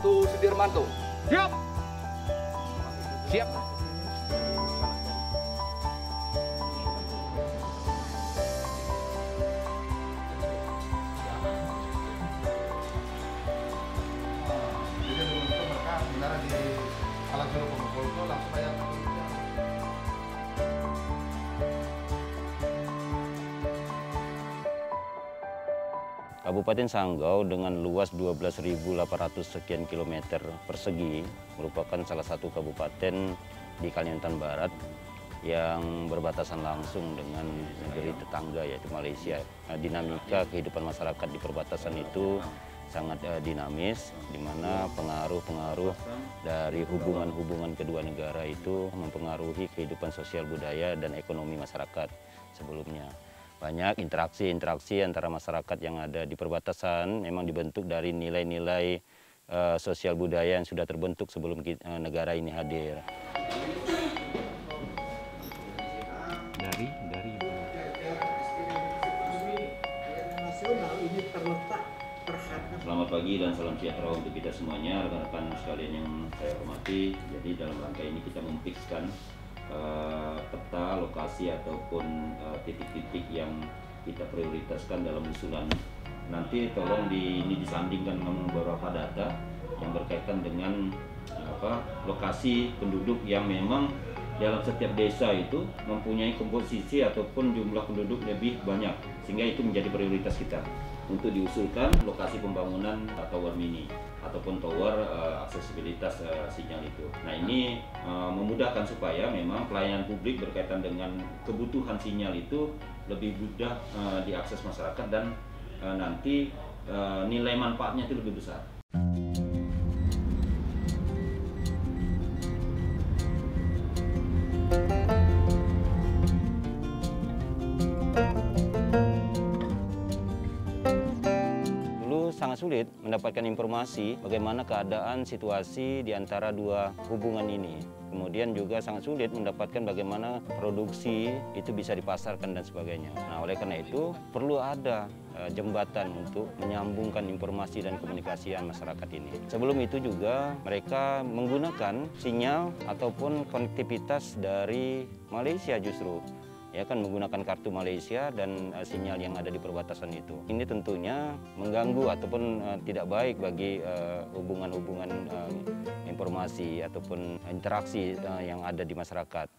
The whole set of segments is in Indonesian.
Sudirmanto. Siap. Siap. Kabupaten Sanggau dengan luas 12.800 sekian kilometer persegi merupakan salah satu kabupaten di Kalimantan Barat yang berbatasan langsung dengan negeri tetangga yaitu Malaysia. Dinamika kehidupan masyarakat di perbatasan itu sangat dinamis, di mana pengaruh-pengaruh dari hubungan-hubungan kedua negara itu mempengaruhi kehidupan sosial budaya dan ekonomi masyarakat sebelumnya. Banyak interaksi-interaksi antara masyarakat yang ada di perbatasan memang dibentuk dari nilai-nilai sosial budaya yang sudah terbentuk sebelum negara ini hadir. Dari nasional ini terletak terhadap. Selamat pagi dan salam sejahtera untuk kita semuanya, rekan-rekan sekalian yang saya hormati. Jadi dalam rangka ini kita memfikskan peta lokasi ataupun titik-titik yang kita prioritaskan dalam usulan. Nanti tolong ini disandingkan dengan beberapa data yang berkaitan dengan lokasi penduduk yang memang dalam setiap desa itu mempunyai komposisi ataupun jumlah penduduk lebih banyak, sehingga itu menjadi prioritas kita untuk diusulkan lokasi pembangunan tower mini ataupun tower aksesibilitas sinyal itu. Nah, ini memudahkan supaya memang pelayanan publik berkaitan dengan kebutuhan sinyal itu lebih mudah diakses masyarakat dan nanti nilai manfaatnya itu lebih besar. Sulit mendapatkan informasi bagaimana keadaan situasi di antara dua hubungan ini. Kemudian juga sangat sulit mendapatkan bagaimana produksi itu bisa dipasarkan dan sebagainya. Nah, oleh karena itu perlu ada jembatan untuk menyambungkan informasi dan komunikasi masyarakat ini. Sebelum itu juga mereka menggunakan sinyal ataupun konektivitas dari Malaysia justru. Ya kan, menggunakan kartu Malaysia dan sinyal yang ada di perbatasan itu. Ini tentunya mengganggu ataupun tidak baik bagi hubungan-hubungan informasi ataupun interaksi yang ada di masyarakat.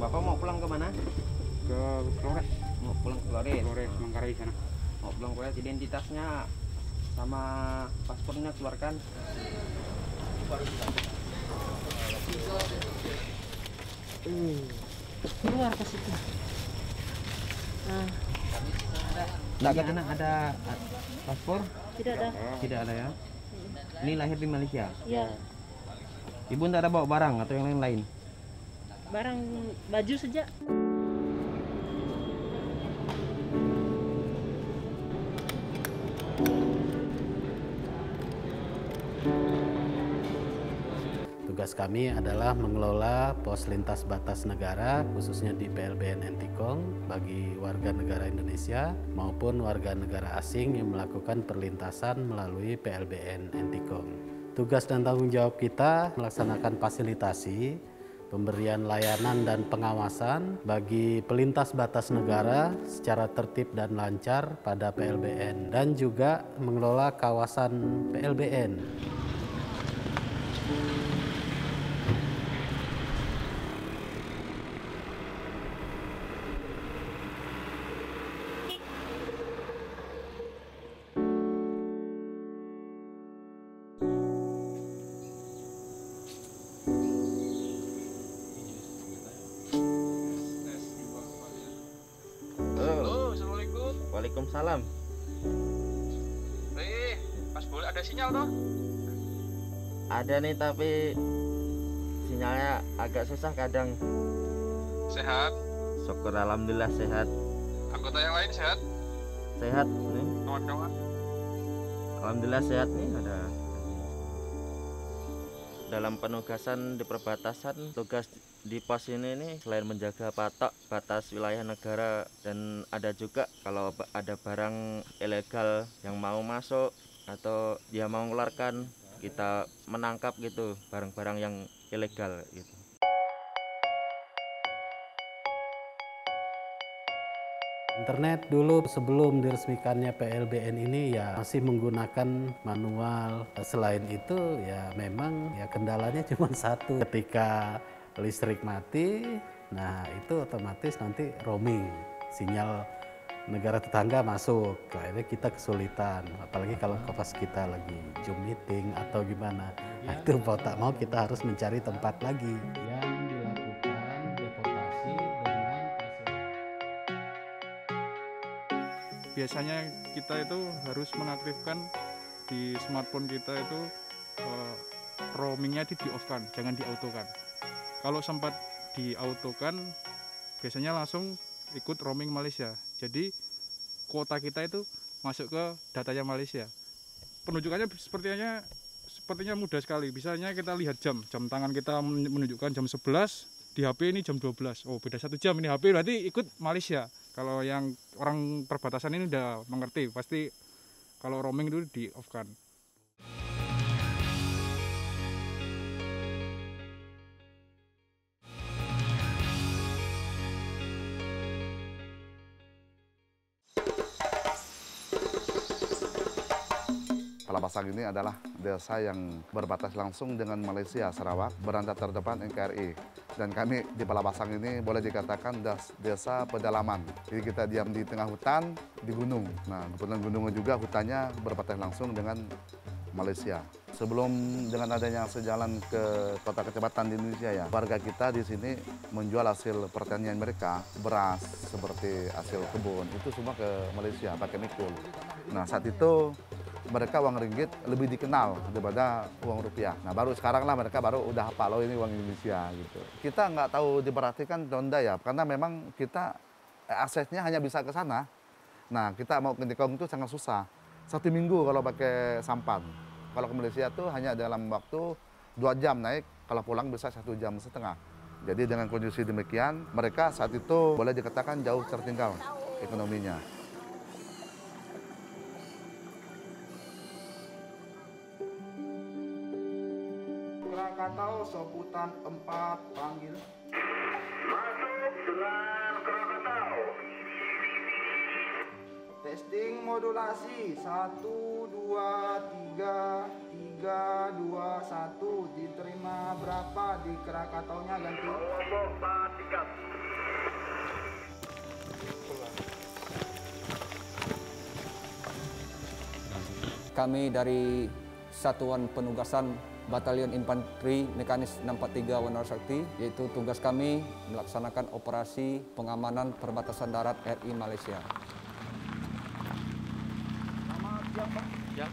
Bapak mau pulang ke mana? Ke Flores. Mau pulang ke Flores? Flores, Manggarai sana. Mau pulang Flores, identitasnya sama paspornya keluarkan. Keluar ke situ. Nah. Tidak ada. Anak ada paspor? Tidak ada. Tidak ada ya. Ini lahir di Malaysia? Iya. Ibu tidak ada bawa barang atau yang lain-lain? Barang baju saja. Tugas kami adalah mengelola pos lintas batas negara, khususnya di PLBN Entikong, bagi warga negara Indonesia maupun warga negara asing yang melakukan perlintasan melalui PLBN Entikong. Tugas dan tanggung jawab kita melaksanakan fasilitasi, pemberian layanan dan pengawasan bagi pelintas batas negara secara tertib dan lancar pada PLBN, dan juga mengelola kawasan PLBN. Halo, assalamualaikum. Waalaikumsalam. ada sinyal toh? Ada nih, tapi sinyalnya agak susah kadang. Sehat? Syukur alhamdulillah sehat. Anggota yang lain sehat? Sehat nih. Kawan-kawan? Alhamdulillah sehat nih. Ada dalam penugasan di perbatasan, tugas di pos ini nih selain menjaga patok batas wilayah negara, dan ada juga kalau ada barang ilegal yang mau masuk atau dia mau ngeluarkan, kita menangkap gitu barang-barang yang ilegal gitu. Internet dulu sebelum diresmikannya PLBN ini ya masih menggunakan manual. Selain itu ya memang ya kendalanya cuma satu, ketika listrik mati, nah itu otomatis nanti roaming, sinyal negara tetangga masuk, akhirnya kita kesulitan, apalagi kalau kopas kita lagi Zoom meeting atau gimana, nah, itu mau tak mau kita harus mencari tempat lagi. Yang dilakukan deportasi dengan biasanya kita itu harus mengaktifkan di smartphone kita itu roamingnya di-off-kan, jangan di-auto-kan. Kalau sempat di-auto-kan, biasanya langsung ikut roaming Malaysia. Jadi kuota kita itu masuk ke datanya Malaysia. Penunjukannya sepertinya mudah sekali. Misalnya kita lihat jam, jam tangan kita menunjukkan jam 11, di HP ini jam 12. Oh, beda 1 jam ini HP, berarti ikut Malaysia. Kalau yang orang perbatasan ini udah mengerti, pasti kalau roaming itu di-off-kan. Palakpasang ini adalah desa yang berbatas langsung dengan Malaysia, Sarawak, beranda terdepan NKRI. Dan kami di Palakpasang ini boleh dikatakan desa pedalaman. Jadi kita diam di tengah hutan, di gunung. Nah, kebetulan gunungnya juga hutannya berbatas langsung dengan Malaysia. Sebelum dengan adanya sejalan ke kota kecamatan di Indonesia ya, warga kita di sini menjual hasil pertanian mereka, beras seperti hasil kebun, itu semua ke Malaysia pakai mikul. Nah, saat itu mereka uang ringgit lebih dikenal daripada uang rupiah. Nah, baru sekarang lah mereka baru udah hafal, oh ini uang Indonesia gitu. Kita nggak tahu diperhatikan Donda ya, karena memang kita aksesnya hanya bisa ke sana. Nah, kita mau ke Entikong itu sangat susah. 1 minggu kalau pakai sampan. Kalau ke Malaysia tuh hanya dalam waktu 2 jam naik, kalau pulang bisa 1,5 jam. Jadi dengan kondisi demikian, mereka saat itu boleh dikatakan jauh tertinggal ekonominya. Krakatau sebutan 4 panggil. Masuk dengan Krakatau. Testing modulasi 1, 2, 3, 3, 2, 1. Diterima berapa di Krakatau-nya ganti? 4, 3. Kami dari Satuan Penugasan Batalion Infantri Mekanis 643 Wanara Sakti, yaitu tugas kami melaksanakan operasi pengamanan perbatasan darat RI Malaysia. Nama siapa? Ya.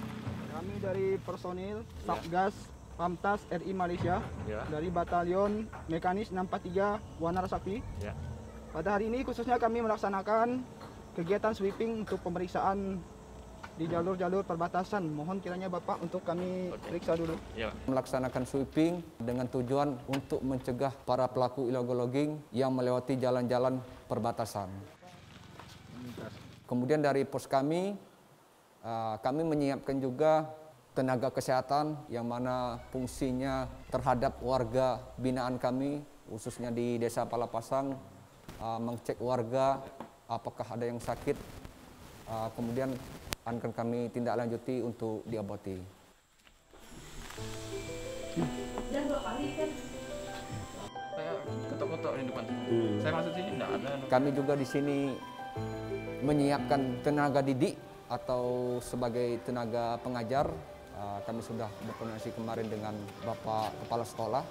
Kami dari personil Satgas Pamtas RI Malaysia dari Batalion Mekanis 643 Wanara Sakti. Ya. Pada hari ini khususnya kami melaksanakan kegiatan sweeping untuk pemeriksaan di jalur-jalur perbatasan. Mohon kiranya Bapak untuk kami periksa dulu. Ya. Melaksanakan sweeping dengan tujuan untuk mencegah para pelaku illegal logging yang melewati jalan-jalan perbatasan. Kemudian dari pos kami menyiapkan juga tenaga kesehatan yang mana fungsinya terhadap warga binaan kami, khususnya di Desa Palakpasang, mengecek warga apakah ada yang sakit, kemudian akan kami tindak lanjuti untuk diobati. Saya ketok-ketok di depan. Saya masuk sini tidak ada. Kami juga di sini menyiapkan tenaga didik atau sebagai tenaga pengajar. Kami sudah berkoordinasi kemarin dengan Bapak Kepala Sekolah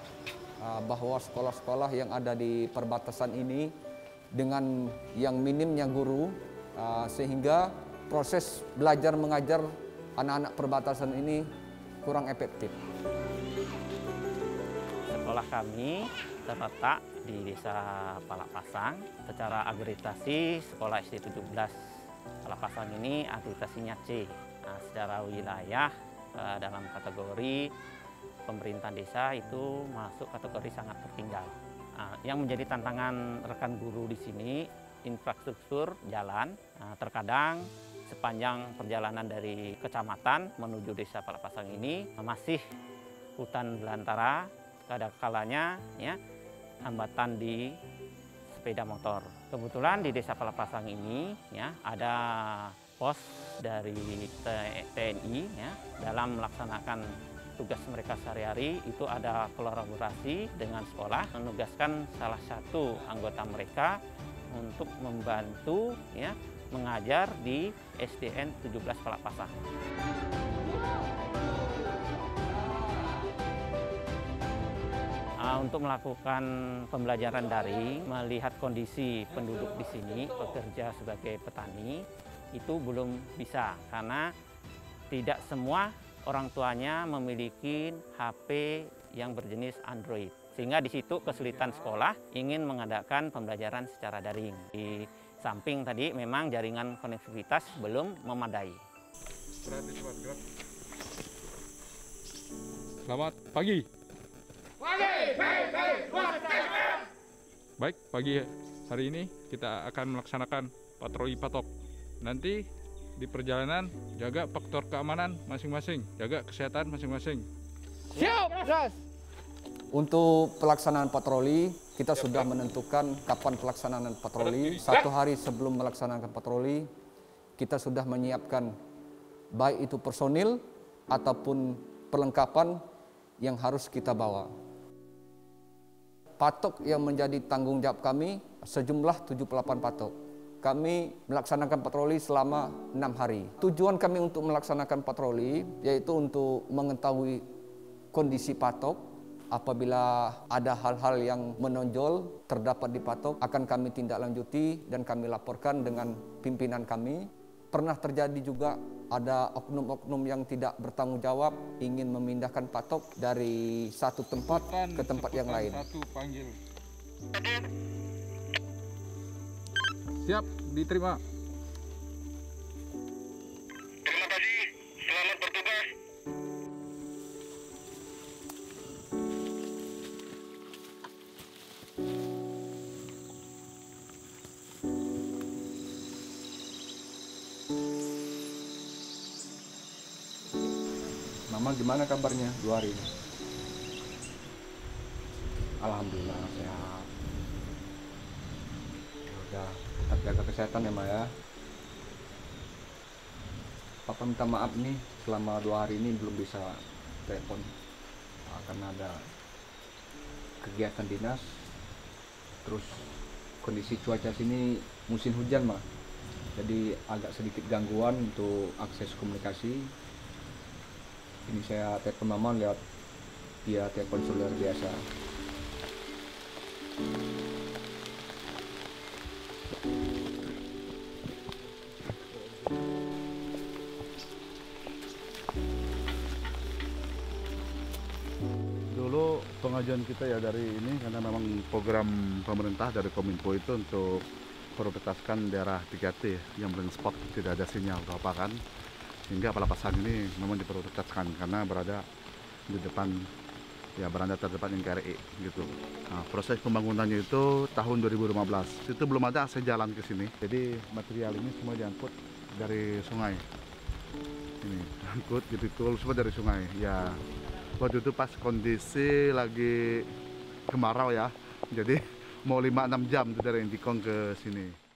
bahwa sekolah-sekolah yang ada di perbatasan ini dengan yang minimnya guru sehingga proses belajar mengajar anak-anak perbatasan ini kurang efektif. Sekolah kami terletak di Desa Palakpasang. Secara akreditasi sekolah SD 17 Palakpasang ini akreditasinya C. Nah, secara wilayah dalam kategori pemerintahan desa itu masuk kategori sangat tertinggal. Nah, yang menjadi tantangan rekan guru di sini infrastruktur jalan. Nah, terkadang sepanjang perjalanan dari kecamatan menuju Desa Palakpasang ini masih hutan belantara. Kadangkalanya ya hambatan di sepeda motor. Kebetulan di Desa Palakpasang ini ya ada pos dari TNI ya, dalam melaksanakan tugas mereka sehari-hari itu ada kolaborasi dengan sekolah, menugaskan salah satu anggota mereka untuk membantu ya mengajar di SDN 17 Palakpasang. Untuk melakukan pembelajaran daring, melihat kondisi penduduk di sini, pekerja sebagai petani, itu belum bisa karena tidak semua orang tuanya memiliki HP yang berjenis Android. Sehingga di situ kesulitan sekolah ingin mengadakan pembelajaran secara daring. Di samping tadi memang jaringan konektivitas belum memadai. Selamat pagi. Baik, pagi hari ini kita akan melaksanakan patroli patok. Nanti di perjalanan jaga faktor keamanan masing-masing, jaga kesehatan masing-masing. Siap, Ras. Untuk pelaksanaan patroli, kita sudah menentukan kapan pelaksanaan patroli. Satu hari sebelum melaksanakan patroli, kita sudah menyiapkan baik itu personil ataupun perlengkapan yang harus kita bawa. Patok yang menjadi tanggung jawab kami sejumlah 78 patok. Kami melaksanakan patroli selama 6 hari. Tujuan kami untuk melaksanakan patroli yaitu untuk mengetahui kondisi patok. Apabila ada hal-hal yang menonjol terdapat di patok, akan kami tindak lanjuti dan kami laporkan dengan pimpinan kami. Pernah terjadi juga ada oknum-oknum yang tidak bertanggung jawab ingin memindahkan patok dari satu tempat ke tempat yang lain. Siap, diterima. Terima kasih, selamat bertugas. Mama gimana kabarnya 2 hari ini? Alhamdulillah sehat. Udah, tetap jaga kesehatan ya Ma ya. Papa minta maaf nih selama 2 hari ini belum bisa telepon. Karena ada kegiatan dinas. Terus kondisi cuaca sini musim hujan Ma. Jadi agak sedikit gangguan untuk akses komunikasi. Ini saya telepon Mama lewat via telepon seluler biasa. Dulu pengajuan kita ya dari ini karena memang program pemerintah dari Kominfo itu untuk prioritaskan daerah 3T yang blind spot tidak ada sinyal atau apa kan. Hingga Palakpasang ini memang diprioritaskan karena berada di depan, ya berada terdepan NKRI gitu. Nah, proses pembangunannya itu tahun 2015, itu belum ada akses jalan ke sini. Jadi material ini semua diangkut dari sungai. Ini diangkut, dipikul semua dari sungai. Ya waktu itu pas kondisi lagi kemarau ya, jadi mau 5-6 jam dari Entikong ke sini.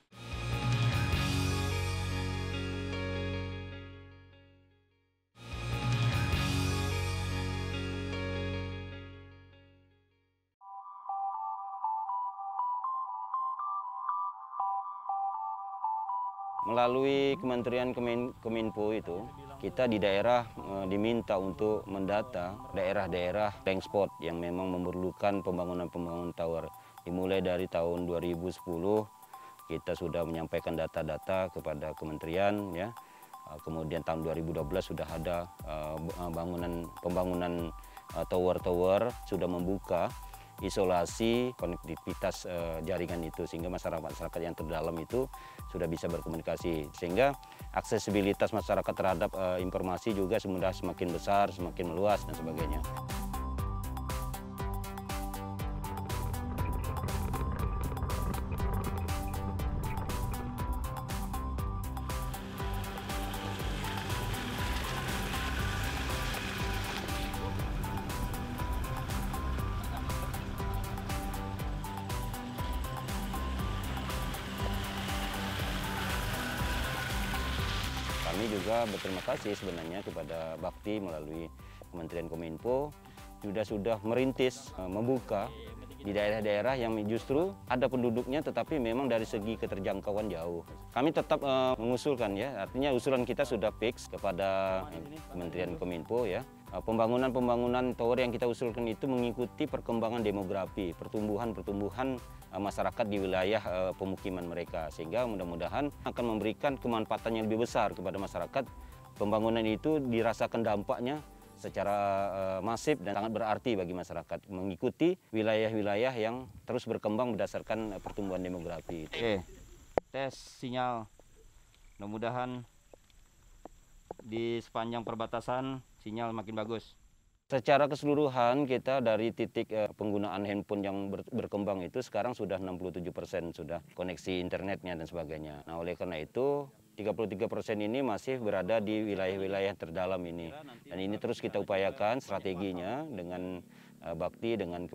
Melalui Kementerian Kominfo itu, kita di daerah diminta untuk mendata daerah-daerah blank spot yang memang memerlukan pembangunan tower. Dimulai dari tahun 2010, kita sudah menyampaikan data-data kepada Kementerian ya, Kemudian tahun 2012 sudah ada pembangunan tower-tower, sudah membuka isolasi konektivitas jaringan itu, sehingga masyarakat yang terdalam itu sudah bisa berkomunikasi, sehingga aksesibilitas masyarakat terhadap informasi juga semudah semakin besar, semakin meluas dan sebagainya. Kami juga berterima kasih sebenarnya kepada Bakti melalui Kementerian Kominfo sudah merintis membuka di daerah-daerah yang justru ada penduduknya tetapi memang dari segi keterjangkauan jauh. Kami tetap mengusulkan, ya, artinya usulan kita sudah fix kepada Kementerian Kominfo, ya. Pembangunan-pembangunan tower yang kita usulkan itu mengikuti perkembangan demografi, pertumbuhan masyarakat di wilayah pemukiman mereka, sehingga mudah-mudahan akan memberikan kemanfaatan yang lebih besar kepada masyarakat. Pembangunan itu dirasakan dampaknya secara masif dan sangat berarti bagi masyarakat, mengikuti wilayah-wilayah yang terus berkembang berdasarkan pertumbuhan demografi. Oke, tes sinyal. Mudah-mudahan di sepanjang perbatasan sinyal makin bagus. Secara keseluruhan kita dari titik penggunaan handphone yang berkembang itu sekarang sudah 67% sudah koneksi internetnya dan sebagainya. Nah, oleh karena itu 33% ini masih berada di wilayah-wilayah terdalam ini. Dan ini terus kita upayakan strateginya dengan Bakti, dengan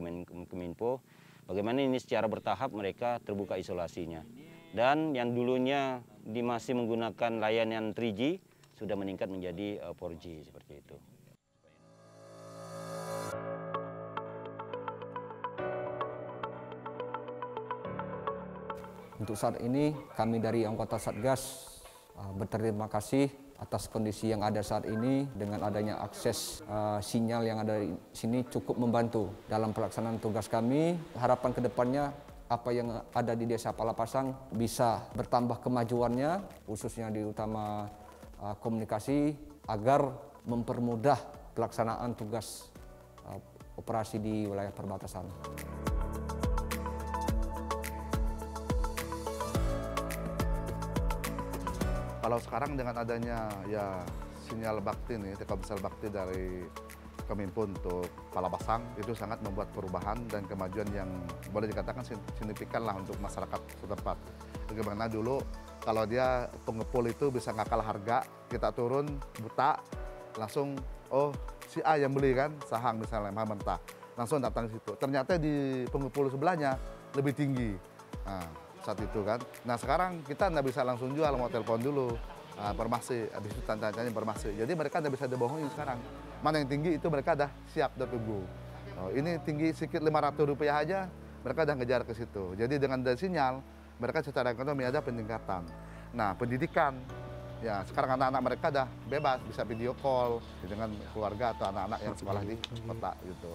Kominfo. Bagaimana ini secara bertahap mereka terbuka isolasinya. Dan yang dulunya masih menggunakan layanan 3G sudah meningkat menjadi 4G seperti itu. Untuk saat ini kami dari anggota Satgas berterima kasih atas kondisi yang ada saat ini. Dengan adanya akses sinyal yang ada di sini cukup membantu dalam pelaksanaan tugas kami. Harapan kedepannya apa yang ada di Desa Palakpasang bisa bertambah kemajuannya, khususnya di utama komunikasi, agar mempermudah pelaksanaan tugas operasi di wilayah perbatasan. Kalau sekarang dengan adanya ya sinyal Bakti nih, TK Besar Bakti dari Kominfo untuk Palakpasang, itu sangat membuat perubahan dan kemajuan yang boleh dikatakan signifikan lah untuk masyarakat setempat. Bagaimana dulu kalau dia pengepul itu bisa ngakal harga, kita turun buta, langsung oh si A yang beli kan, sahang misalnya, mahal mentah, langsung datang ke situ. Ternyata di pengepul sebelahnya lebih tinggi. Nah, saat itu kan. Nah, sekarang kita nggak bisa langsung jual, mau telepon dulu, informasi, habis itu tanya-tanya informasi. Jadi mereka nggak bisa dibohongin sekarang. Mana yang tinggi itu mereka dah siap, dah tunggu. Oh, ini tinggi sedikit Rp500 aja, mereka dah ngejar ke situ. Jadi dengan ada sinyal, mereka secara ekonomi ada peningkatan. Nah, pendidikan, ya sekarang anak-anak mereka dah bebas, bisa video call dengan keluarga atau anak-anak yang sekolah di kota gitu.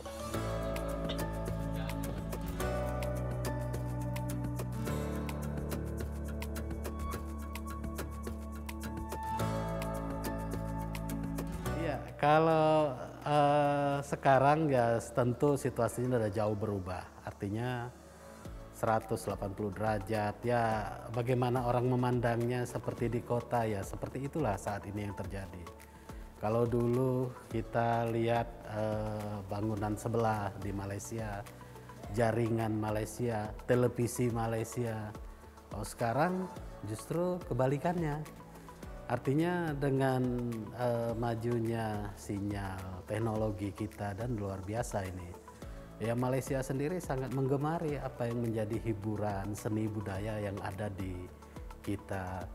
Kalau sekarang ya tentu situasinya sudah jauh berubah, artinya 180 derajat, ya bagaimana orang memandangnya seperti di kota, ya seperti itulah saat ini yang terjadi. Kalau dulu kita lihat bangunan sebelah di Malaysia, jaringan Malaysia, televisi Malaysia, oh, sekarang justru kebalikannya. Artinya dengan majunya sinyal teknologi kita dan luar biasa ini, ya Malaysia sendiri sangat menggemari apa yang menjadi hiburan seni budaya yang ada di kita,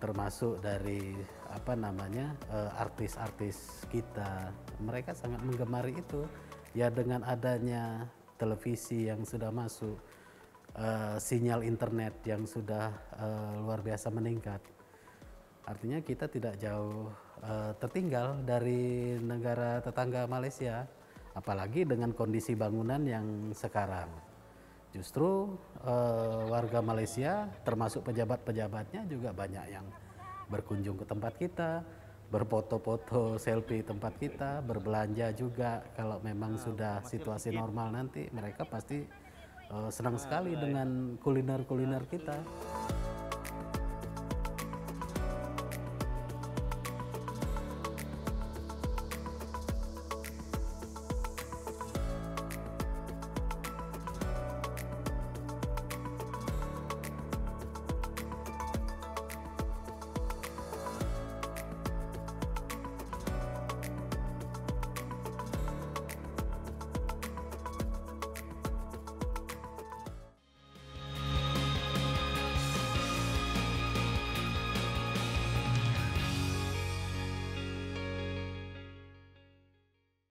termasuk dari apa namanya artis-artis kita. Mereka sangat menggemari itu. Ya dengan adanya televisi yang sudah masuk, sinyal internet yang sudah luar biasa meningkat. Artinya kita tidak jauh tertinggal dari negara tetangga Malaysia, apalagi dengan kondisi bangunan yang sekarang. Justru warga Malaysia termasuk pejabat-pejabatnya juga banyak yang berkunjung ke tempat kita, berfoto-foto selfie tempat kita, berbelanja juga. Kalau memang sudah situasi normal nanti, mereka pasti senang sekali dengan kuliner-kuliner kita.